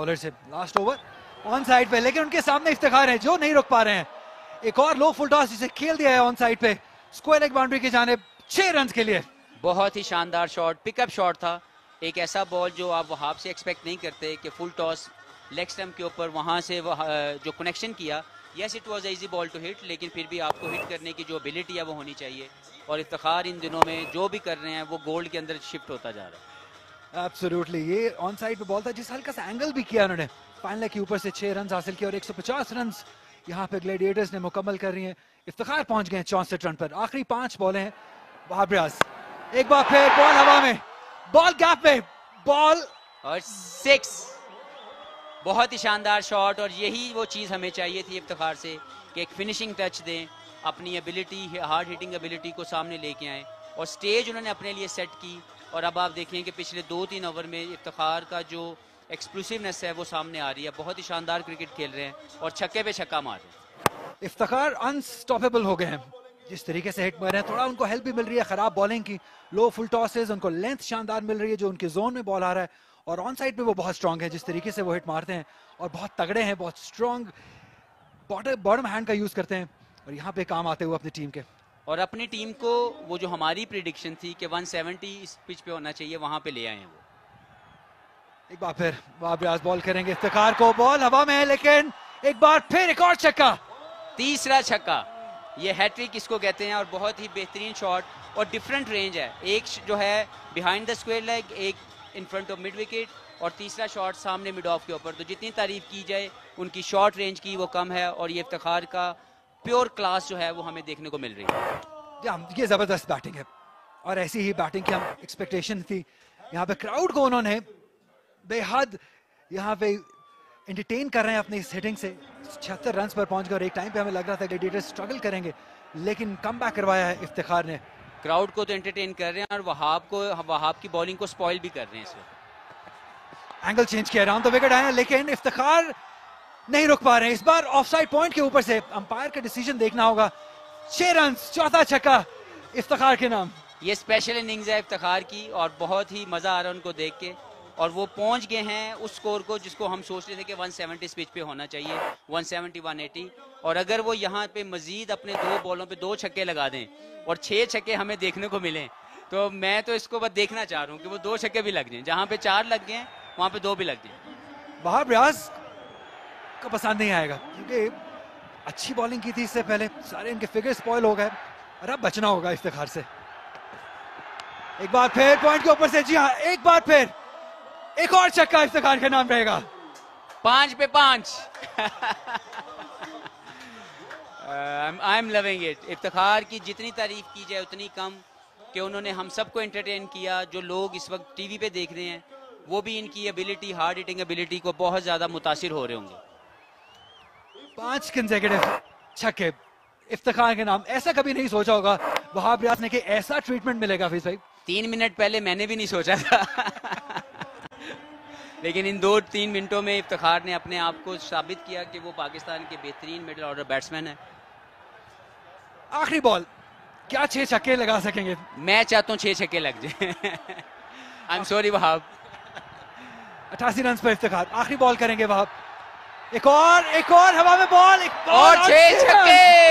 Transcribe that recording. Bowler से last over on side पे, लेकिन उनके सामने इफ्तिखार है जो नहीं रुक पा रहे हैं। एक और लो फुल टॉस जिसे खेल दिया है ऑन साइड पे स्क्वायर लेग बाउंड्री की जानिब 6 रन के लिए। बहुत ही शानदार शॉट, पिकअप शॉट था, एक ऐसा बॉल जो आप वहाब से एक्सपेक्ट नहीं करते कि फुल टॉस लेग स्टंप के ऊपर वहां से जो कनेक्शन किया। Yes it was easy ball to hit, लेकिन फिर भी आपको हिट करने की जो एबिलिटी है वो होनी चाहिए, और इफ्तिखार इन दिनों में जो भी कर रहे हैं वो गोल्ड के अंदर शिफ्ट होता जा रहा है। एब्सोल्युटली, ये ऑन साइड पे बॉल था जिस हल्का सा एंगल भी किया उन्होंने, फाइनल के ऊपर से 6 रन हासिल किए और 150 रन यहाँ पे ग्लेडिएटर्स ने मुकम्मल कर रही है। इफ्तिखार पहुंच गए 64 रन पर, आखिरी 5 बॉलें हैं। वहाब रियाज एक बार फिर बॉल हवा में, बॉल गैप में, बॉल और 6। बहुत ही शानदार शॉट, और यही वो चीज़ हमें चाहिए थी इफ्तिखार से कि एक फिनिशिंग टच दें, अपनी एबिलिटी, हार्ड हिटिंग एबिलिटी को सामने लेके आएँ, और स्टेज उन्होंने अपने लिए सेट की। और अब आप देखें कि पिछले 2-3 ओवर में इफ्तिखार का जो एक्सप्लूसिवनेस है वो सामने आ रही है। बहुत ही शानदार क्रिकेट खेल रहे हैं और छक्के पे छक्का मार रहे हैं। इफ्तिखार अनस्टॉपेबल हो गए हैं, जिस तरीके से हिट मार रहे हैं। थोड़ा उनको हेल्प भी मिल रही है खराब बॉलिंग की, लो फुल टॉसेस, उनको लेंथ शानदार मिल रही है जो उनके जोन में बॉल आ रहा है, और ऑन साइड पे वो बहुत स्ट्रांग है जिस तरीके से वो हिट मारते हैं, और बहुत तगड़े हैं, बहुत स्ट्रांग बॉटम हैंड का यूज करते हैं, और यहाँ पे काम आते हुए अपनी टीम के। और अपनी टीम को वो जो हमारी प्रेडिक्शन थी कि 170 इस पिच पे होना चाहिए, वहां पे ले आए हैं वो। एक बार फिर वहाब रियाज बॉल करेंगे इफ्तिखार को, बॉल हवा में है, लेकिन एक बार फिर एक और छक्का, 3रा छक्का। ये हैट्रिक इसको कहते हैं, और बहुत ही बेहतरीन शॉट, और डिफरेंट रेंज है, एक जो है बिहाइंड द स्क्वायर लेग, एक in front of mid wicket, और 3रा शॉट सामने मिड ऑफ के ऊपर। तो जितनी तारीफ की जाए उनकी शॉर्ट रेंज की वो कम है, और ये इफ्तिखार का प्योर क्लास जो है वो हमें देखने को मिल रही है। ये जबरदस्त बैटिंग है, और ऐसी ही बैटिंग की हम एक्सपेक्टेशन थी। यहाँ पे क्राउड को उन्होंने बेहद यहाँ पे एंटरटेन कर रहे हैं अपने इस हिटिंग से। 76 रन पर पहुंच गए, और एक टाइम पे हमें लग रहा था ग्लेडिएटर्स स्ट्रगल करेंगे, लेकिन कम बैक करवाया है इफ्तिखार ने। क्राउड को तो एंटरटेन कर रहे हैं, और वहाब की बॉलिंग को स्पॉइल भी कर रहे हैं। इस वक्त एंगल चेंज किया, राउंड द विकेट आया, लेकिन इफ्तिखार नहीं रुक पा रहे हैं। इस बार ऑफसाइड पॉइंट के ऊपर से अंपायर का डिसीजन देखना होगा। 6 रन, 4था छक्का इफ्तिखार के नाम। ये स्पेशल इनिंग्स है इफ्तिखार की, और बहुत ही मजा आ रहा है उनको देख के, और वो पहुंच गए हैं उस स्कोर को जिसको हम सोच रहे थे कि 170 पिच पे होना चाहिए, 170, 180। और अगर वो यहाँ पे मजीद अपने 2 बॉलों पे 2 छक्के लगा दें और 6 छक्के हमें देखने को मिलें, तो मैं तो इसको बस देखना चाह रहा हूँ कि वो 2 छक्के भी लग जाएं, जहाँ पे 4 लग गए वहाँ पे 2 भी लग जाएं। वहाब रियाज को पसंद नहीं आएगा, क्योंकि अच्छी बॉलिंग की थी इससे पहले, सारे इनके फिगर स्पॉइल हो गए, और अब बचना होगा इफ्तिखार से। एक बार फिर पॉइंट के ऊपर से, जी हाँ, एक बार फिर एक और छक्का इफ्तिखार का नाम रहेगा, 5 पे 5। I am loving it. Iftikhar की जितनी तारीफ की जाए उतनी कम, कि उन्होंने हम सबको एंटरटेन किया। जो लोग इस वक्त टीवी पे देख रहे हैं वो भी इनकी एबिलिटी, हार्ड हिटिंग एबिलिटी को बहुत ज्यादा मुतासिर हो रहे होंगे। 5 कंसेक्यूटिव छक्के इफ्तिखार के नाम। ऐसा कभी नहीं सोचा होगा वहाब रियाज ने कि ऐसा ट्रीटमेंट मिलेगा। फिर भाई 3 मिनट पहले मैंने भी नहीं सोचा था, लेकिन इन 2-3 मिनटों में इफ्तिखार ने अपने आप को साबित किया कि वो पाकिस्तान के बेहतरीन मिडिल ऑर्डर बैट्समैन है। आखिरी बॉल, क्या 6 छक्के लगा सकेंगे? मैं चाहता हूँ 6 छक्के लग जाए। I am sorry Wahab. 88 run पर इफ्तिखार। आखिरी बॉल करेंगे वहाब, एक और हवा में बॉल, एक और 6 छक्के।